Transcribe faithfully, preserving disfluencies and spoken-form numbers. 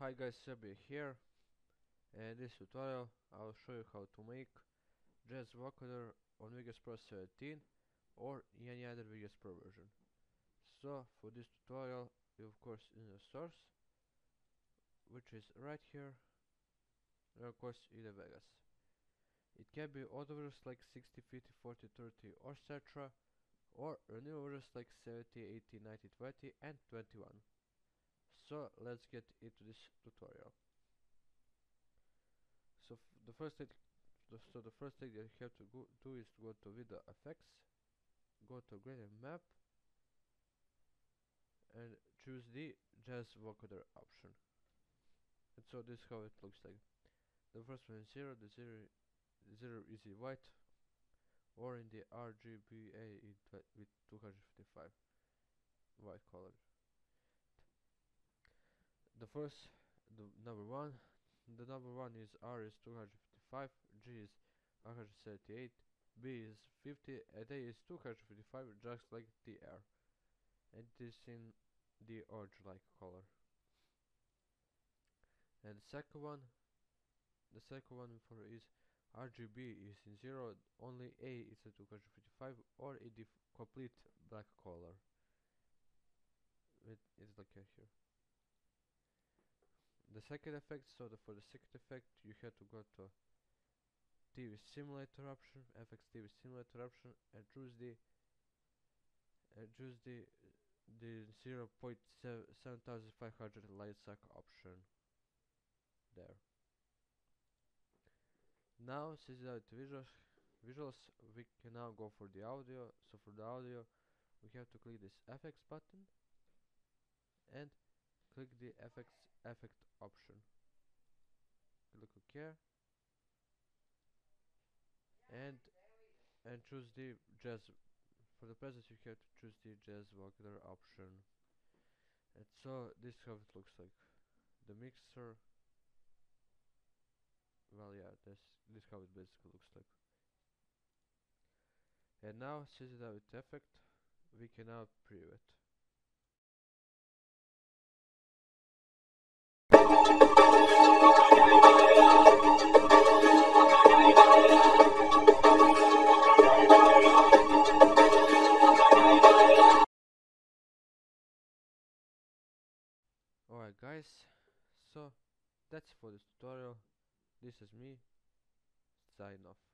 Hi guys, Sebi here, and in this tutorial I will show you how to make Jazz Vocoder on Vegas Pro seventeen or any other Vegas Pro version. So for this tutorial you of course in the source, which is right here, and of course in the Vegas. It can be old versions like sixty, fifty, forty, thirty or et cetera, or new versions like seventy, eighty, ninety, twenty and twenty-one. So let's get into this tutorial. So f the first thing, th so the first thing that you have to go do is to go to Video F X, go to Gradient Map, and choose the Jazz Vocoder option. And so this is how it looks like. The first one is zero, the zero, the zero is in white, or in the R G B A in with two hundred fifty-five white color. The first, the number one, the number one is R is two hundred fifty-five, G is one hundred seventy-eight, B is fifty, and A is two hundred fifty-five, just like T R. And it is in the orange-like color. And the second one, the second one for is R G B is in zero, only A is a two hundred fifty-five, or in the complete black color. It is like here. The second effect, so the, for the second effect you have to go to T V simulator option, F X T V simulator option, and choose the and choose the the zero point seven five hundred lightsack option there. Now since that visuals visuals we can now go for the audio. So for the audio we have to click this F X button and click the F X effect option. Click OK and and choose the jazz. For the presence you have to choose the Jazz Vocoder option. And so this is how it looks like. The mixer. Well, yeah, this this how it basically looks like. And now since it with effect, we can now preview it. Alright guys, so that's for this tutorial. This is me, sign off.